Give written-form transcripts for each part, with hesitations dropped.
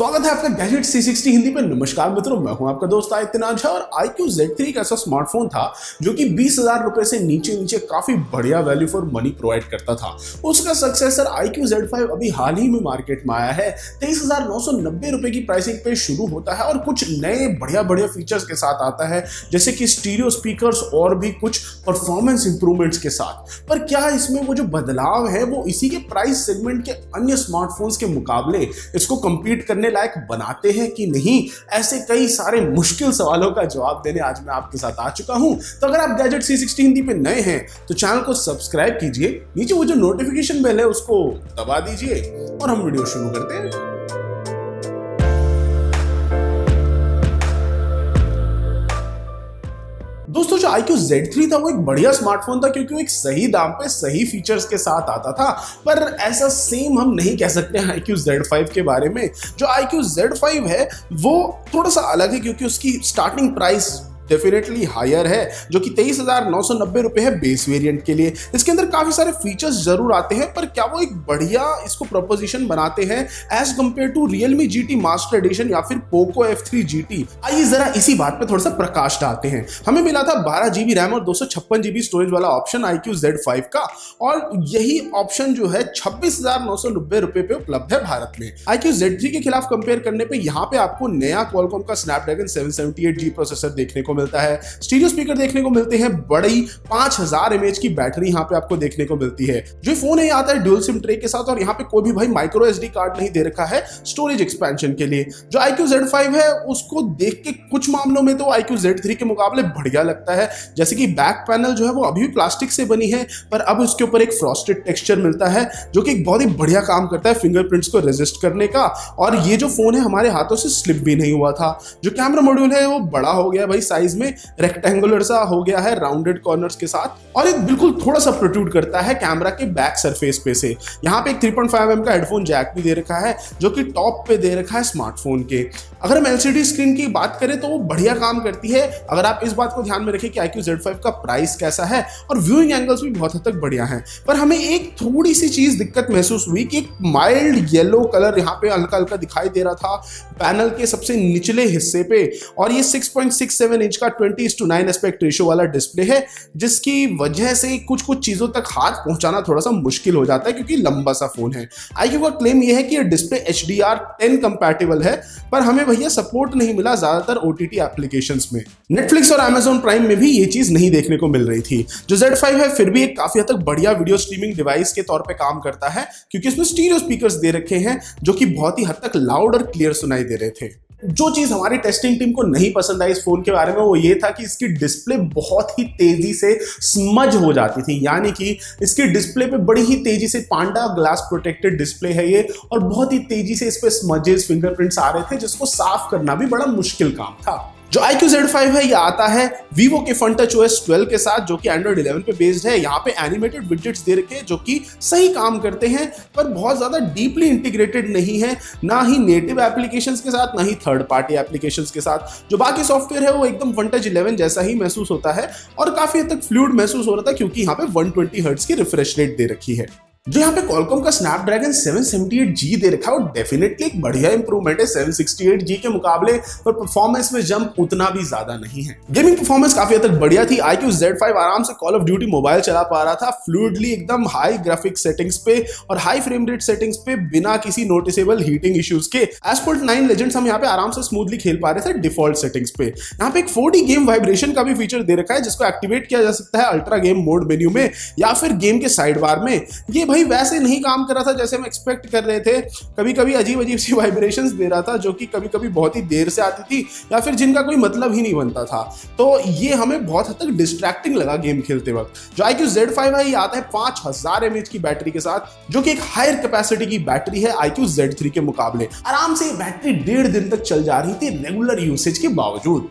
स्वागत है आपका गैजेट C60 हिंदी पर। नमस्कार मित्रों, मैं हूं आपका दोस्त आदित्य नाथ झा और iQOO Z3 का ऐसा स्मार्टफोन था जो कि 20,000 रुपए से नीचे काफी बढ़िया वैल्यू फॉर मनी प्रोवाइड करता था। उसका सक्सेसर iQOO Z5 अभी हाल ही में मार्केट में आया है। 23,990 रुपए की प्राइसिंग पे शुरू होता है और कुछ नए बढ़िया फीचर्स के साथ आता है, जैसे कि स्टीरियो स्पीकर्स और भी कुछ परफॉर्मेंस इंप्रूवमेंट्स के साथ। पर क्या इसमें वो जो बदलाव है वो इसी के प्राइस सेगमेंट के अन्य स्मार्टफोन्स के मुकाबले इसको कंपीट करने लायक बनाते हैं कि नहीं, ऐसे कई सारे मुश्किल सवालों का जवाब देने आज मैं आपके साथ आ चुका हूं। तो अगर आप गैजेट C60 हिंदी पे नए हैं तो चैनल को सब्सक्राइब कीजिए, नीचे वो जो नोटिफिकेशन बेल है उसको दबा दीजिए और हम वीडियो शुरू करते हैं। दोस्तों, जो iQOO Z3 था वो एक बढ़िया स्मार्टफोन था क्योंकि वो एक सही दाम पे सही फीचर्स के साथ आता था। पर ऐसा सेम हम नहीं कह सकते हैं iQOO Z5 के बारे में। जो iQOO Z5 है वो थोड़ा सा अलग है क्योंकि उसकी स्टार्टिंग प्राइस डेफिनेटली हायर है जो कि 23,990 रुपए है बेस वेरिएंट के लिए। इसके अंदर काफ़ी सारे फीचर्स जरूर आते हैं पर क्या वो एक बढ़िया इसको प्रपोजिशन बनाते हैं as compare to Realme GT master edition या फिर Poco F3 GT? आइए जरा इसी बात पे थोड़ा सा प्रकाश डालते हैं। हमें मिला था 12 GB रैम और 256 GB स्टोरेज वाला ऑप्शन iQOO Z5 का, और यही ऑप्शन जो है 26,990 रुपए पे उपलब्ध है भारत में। iQOO Z3 के खिलाफ कंपेयर करने पे यहाँ पे आपको नया Qualcomm का Snapdragon 778G प्रोसेसर देखने को मिलता है, स्टीरियो स्पीकर देखने को मिलते हैं, बड़ी 5000 mAh की बैटरी यहाँ पे आपको देखने को मिलती है। जो फोन है आता है ड्यूल सिम ट्रे के साथ और यहाँ पे कोई भी भाई माइक्रो एसडी कार्ड नहीं दे रखा है स्टोरेज एक्सपेंशन के लिए। जो iQOO Z5 है उसको देख के कुछ मामलों में तो iQOO Z3 के मुकाबले बढ़िया लगता है, जैसे कि बैक पैनल जो है वो अभी भी प्लास्टिक से बनी है पर अब उसके ऊपर एक फ्रॉस्टेड टेक्सचर मिलता है जो कि बहुत ही बढ़िया काम करता है फिंगरप्रिंट्स को रेजिस्ट करने का। और ये जो फोन है हमारे हाथों से स्लिप भी नहीं हुआ था। जो कैमरा मॉड्यूल है वो बड़ा हो गया भाई, साइज में रेक्टेंगुलर सा हो गया है राउंडेड कॉर्नर्स के साथ, और ये बिल्कुल थोड़ा सा प्रोट्रूड करता है कैमरा के बैक सरफेस पे से। यहाँ पे एक 3.5mm का हेडफोन जैक भी दे रखा है जो कि टॉप पे दे रखा है स्मार्टफोन के। अगर हम LCD स्क्रीन की बात करें तो वो बढ़िया काम करती है, अगर आप इस बात को ध्यान में रखें कि iQOO Z5 का प्राइस कैसा है, और व्यूइंग एंगल्स भी बहुत हद तक बढ़िया हैं। पर हमें एक थोड़ी सी चीज दिक्कत महसूस हुई कि एक माइल्ड येलो कलर यहाँ पे हल्का हल्का दिखाई दे रहा था पैनल के सबसे निचले हिस्से पे, और ये 6.67 इंच का 20:9 एस्पेक्ट रेशियो वाला डिस्प्ले है जिसकी वजह से कुछ चीजों तक हाथ पहुंचाना थोड़ा सा मुश्किल हो जाता है क्योंकि लंबा सा फोन है। iQOO का क्लेम ये है कि ये डिस्प्ले HDR10 कंपैटिबल है, पर हमें भैया सपोर्ट नहीं मिला ज्यादातर OTT एप्लीकेशंस में। नेटफ्लिक्स और Amazon प्राइम में भी ये चीज नहीं देखने को मिल रही थी। जो Z5 है फिर भी एक काफी हद तक बढ़िया वीडियो स्ट्रीमिंग डिवाइस के तौर पे काम करता है क्योंकि इसमें स्टीरियो स्पीकर्स दे रखे हैं जो कि बहुत ही हद तक लाउड और क्लियर सुनाई दे रहे थे। जो चीज़ हमारी टेस्टिंग टीम को नहीं पसंद आई इस फोन के बारे में वो ये था कि इसकी डिस्प्ले बहुत ही तेजी से स्मज हो जाती थी, यानी कि इसकी डिस्प्ले पे बड़ी ही तेजी से, पांडा ग्लास प्रोटेक्टेड डिस्प्ले है ये, और बहुत ही तेजी से इस पे स्मजेस फिंगरप्रिंट्स आ रहे थे जिसको साफ करना भी बड़ा मुश्किल काम था। जो iQOO Z5 है ये आता है वीवो के फंटच OS 12 के साथ जो कि एंड्रॉइड 11 पे बेस्ड है। यहाँ पे एनिमेटेड विजेट्स दे रखे हैं जो कि सही काम करते हैं पर बहुत ज़्यादा डीपली इंटीग्रेटेड नहीं है, ना ही नेटिव एप्लीकेशंस के साथ ना ही थर्ड पार्टी एप्लीकेशंस के साथ। जो बाकी सॉफ्टवेयर है वो एकदम फंटच 11 जैसा ही महसूस होता है और काफ़ी हद तक फ्लूइड महसूस हो रहा था क्योंकि यहाँ पे 120 Hz की रिफ्रेश रेट दे रखी है। जो यहाँ पे Qualcomm का Snapdragon 778G दे रखा है वो डेफिनेटली एक बढ़िया इंप्रूवमेंट है 768G के मुकाबले, पर परफॉर्मेंस में जंप उतना भी ज्यादा नहीं है। गेमिंग परफॉर्मेंस काफी हद तक बढ़िया थी। iQOO Z5 आराम से Call of Duty Mobile चला पा रहा था फ्लूइडली एकदम हाई ग्राफिक सेटिंग्स पे और हाई फ्रेम रेट सेटिंग्स पे बिना किसी नोटिसेबल हीटिंग इश्यूज के। Asphalt 9 Legends हम यहाँ पे आराम से स्मूथली खेल पा रहे थे डिफॉल्ट सेटिंग्स पे। यहाँ पे एक 4D गेम वाइब्रेशन का भी फीचर दे रखा है जिसको एक्टिवेट किया जा सकता है अल्ट्रा गेम मोड मेन्यू में या फिर गेम के साइड बार में। ये भाई वैसे नहीं काम कर रहा था जैसे हम एक्सपेक्ट कर रहे थे, कभी कभी अजीब अजीब सी वाइब्रेशंस दे रहा था जो कि कभी कभी बहुत ही देर से आती थी या फिर जिनका कोई मतलब ही नहीं बनता था, तो ये हमें बहुत हद तक डिस्ट्रैक्टिंग लगा गेम खेलते वक्त। जो iQOO Z5 है ये आता है 5000 mAh की बैटरी के साथ जो कि एक हायर कैपेसिटी की बैटरी है iQOO Z3 के मुकाबले। आराम से बैटरी 1.5 दिन तक चल जा रही थी रेगुलर यूसेज के बावजूद।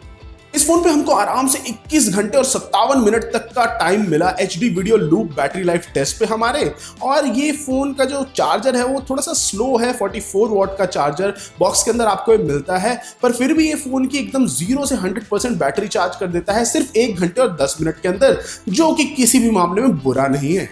इस फोन पे हमको आराम से 21 घंटे और 57 मिनट तक का टाइम मिला HD video loop battery life test पे हमारे। और ये फ़ोन का जो चार्जर है वो थोड़ा सा स्लो है, 44 W का चार्जर बॉक्स के अंदर आपको मिलता है, पर फिर भी ये फ़ोन की एकदम 0 से 100% बैटरी चार्ज कर देता है सिर्फ 1 घंटे और 10 मिनट के अंदर, जो कि किसी भी मामले में बुरा नहीं है।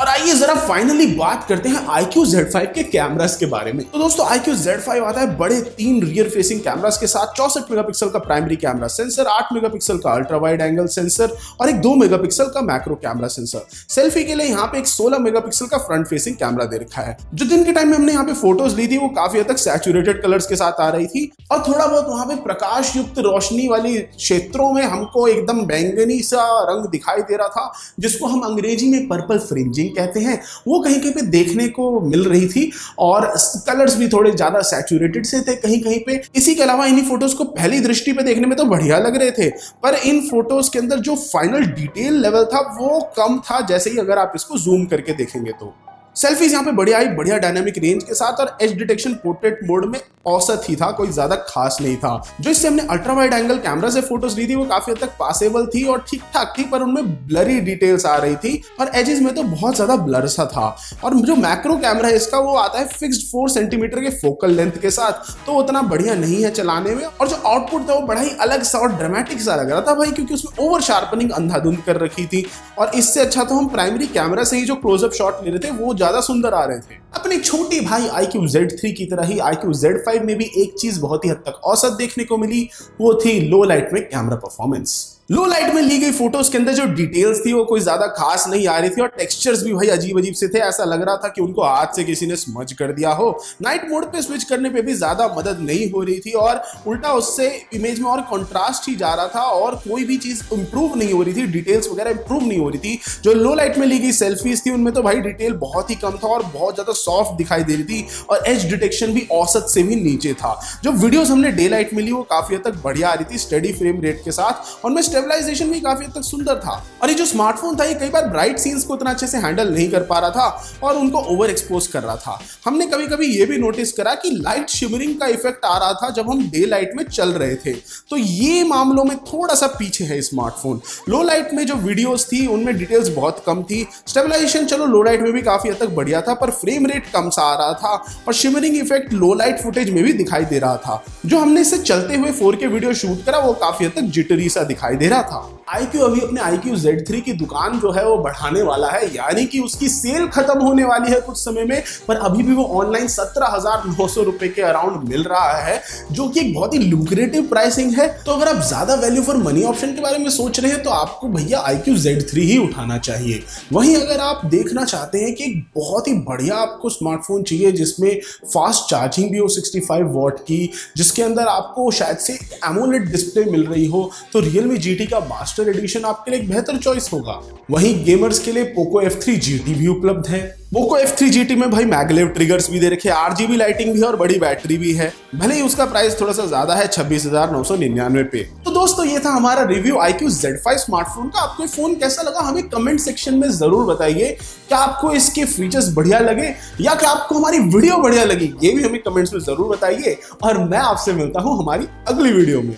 और आइए जरा फाइनली बात करते हैं iQOO Z5 के कैमरास के बारे में। तो दोस्तों iQOO Z5 आता है बड़े 3 रियर फेसिंग कैमरास के साथ, 64 मेगापिक्सल का प्राइमरी कैमरा सेंसर, 8 मेगापिक्सल का अल्ट्रा वाइड एंगल सेंसर और एक 2 मेगापिक्सल का मैक्रो कैमरा सेंसर। सेल्फी के लिए यहाँ पे एक 16 मेगापिक्सल का फ्रंट फेसिंग कैमरा दे रखा है। जो दिन के टाइम में हमने यहाँ पे फोटोज ली थी वो काफी हद तक सैचुरेटेड कलर्स के साथ आ रही थी और थोड़ा बहुत वहां पे प्रकाश युक्त रोशनी वाली क्षेत्रों में हमको एकदम बैंगनी सा रंग दिखाई दे रहा था, जिसको हम अंग्रेजी में पर्पल फ्रिंजिंग कहते हैं, वो कहीं कहीं पे देखने को मिल रही थी और कलर्स भी थोड़े ज्यादा सैचुरेटेड से थे कहीं कहीं पे। इसी के अलावा इन फोटोज को पहली दृष्टि पे देखने में तो बढ़िया लग रहे थे, पर इन फोटोज के अंदर जो फाइनल डिटेल लेवल था वो कम था, जैसे ही अगर आप इसको जूम करके देखेंगे तो। सेल्फीज यहाँ पे बढ़िया आई, बढ़िया डायनामिक रेंज के साथ और एज डिटेक्शन पोर्ट्रेट मोड में औसत ही था, कोई ज्यादा खास नहीं था। जो इससे हमने अल्ट्रा वाइड एंगल कैमरा से फोटोज ली थी वो काफी हद तक पासेबल थी और ठीक ठाक थी, पर उनमें ब्लरी डिटेल्स आ रही थी और एजेस में तो बहुत ज्यादा ब्लर सा था। और जो मैक्रो कैमरा है इसका वो आता है फिक्स्ड 4 सेंटीमीटर के फोकल लेंथ के साथ, तो उतना बढ़िया नहीं है चलाने में और जो आउटपुट था वो बड़ा ही अलग सा और ड्रामेटिक सा लग रहा था भाई, क्योंकि उसमें ओवर शार्पनिंग अंधाधुंध कर रखी थी और इससे अच्छा तो हम प्राइमरी कैमरा से ही जो क्लोजअप शॉट ले रहे थे वो ज्यादा सुंदर आ रहे थे। अपने छोटे भाई iQOO Z3 की तरह ही iQOO Z5 में भी एक चीज बहुत ही हद तक औसत देखने को मिली, वो थी लो लाइट में कैमरा परफॉर्मेंस। लो लाइट में ली गई फोटोज के अंदर जो डिटेल्स थी वो कोई ज्यादा खास नहीं आ रही थी और टेक्सचर्स भी भाई अजीब अजीब से थे, ऐसा लग रहा था कि उनको हाथ से किसी ने स्मज कर दिया हो। नाइट मोड पे स्विच करने पे भी ज्यादा मदद नहीं हो रही थी और उल्टा उससे इमेज में और कॉन्ट्रास्ट ही जा रहा था और कोई भी चीज इंप्रूव नहीं हो रही थी, डिटेल्स वगैरह इंप्रूव नहीं हो रही थी। जो लो लाइट में ली गई सेल्फीज थी उनमें तो भाई डिटेल बहुत ही कम था और बहुत ज्यादा सॉफ्ट दिखाई दे रही थी और एज डिटेक्शन भी औसत से भी नीचे था। जो वीडियोज हमने डे लाइट में ली वो काफी हद तक बढ़िया आ रही थी स्टडी फ्रेम रेट के साथ और मैं स्टेबलाइजेशन भी काफी हद तक सुंदर था। और ये जो स्मार्टफोन था ये कई बार ब्राइट सीन्स को उतना अच्छे से हैंडल नहीं कर पा रहा था और उनको ओवर एक्सपोज कर रहा था। हमने कभी-कभी ये भी नोटिस करा कि लाइट शिमरिंग का इफेक्ट आ रहा था जब हम डे लाइट में चल रहे थे, तो ये मामलों में थोड़ा सा पीछे है स्मार्टफोन। लो लाइट में जो वीडियोस थी उनमें डिटेल्स बहुत कम थी, स्टेबलाइजेशन चलो लो लाइट में भी काफी हद तक बढ़िया था पर फ्रेम रेट कम सा आ रहा था और shimmering effect low light footage में भी दिखाई दे रहा था। जो हमने इसे चलते हुए 4K वीडियो शूट करा वो काफी हद तक जिटरी सा दिखाई दे रहा था। iQOO अभी अपने iQOO Z3 की दुकान जो है वो बढ़ाने वाला है, यानी कि उसकी सेल खत्म होने वाली है कुछ समय में, पर अभी भी वो ऑनलाइन 17,900 रुपए के अराउंड मिल रहा है, जो कि एक बहुत ही लुक्रेटिव प्राइसिंग है। तो अगर आप ज्यादा वैल्यू फॉर मनी ऑप्शन के बारे में सोच रहे हैं तो आपको भैया iQOO Z3 ही उठाना चाहिए। वहीं अगर आप देखना चाहते हैं कि बहुत ही बढ़िया आपको स्मार्टफोन चाहिए जिसमें फास्ट चार्जिंग भी हो 65 वॉट की, जिसके अंदर आपको शायद से एमोलेड डिस्प्ले मिल रही हो, तो Realme GT का मास्टर एडिशन आपके लिए एक बेहतर चॉइस होगा। वहीं गेमर्स के लिए Poco F3 GT भी उपलब्ध है। Poco F3 GT में भाई मैगलेव ट्रिगर्स भी दे रखे, RGB लाइटिंग भी है और बड़ी बैटरी भी है, भले ही उसका प्राइस थोड़ा सा ज्यादा है 26,999 पे। तो दोस्तों ये था हमारा रिव्यू iQOO Z5 स्मार्टफोन का। आपको फोन कैसा लगा हमें कमेंट सेक्शन में जरूर बताइए। क्या आपको इसके फीचर्स बढ़िया लगे या क्या आपको हमारी वीडियो बढ़िया लगी, ये भी हमें कमेंट्स में जरूर बताइए और मैं आपसे मिलता हूँ हमारी अगली वीडियो में।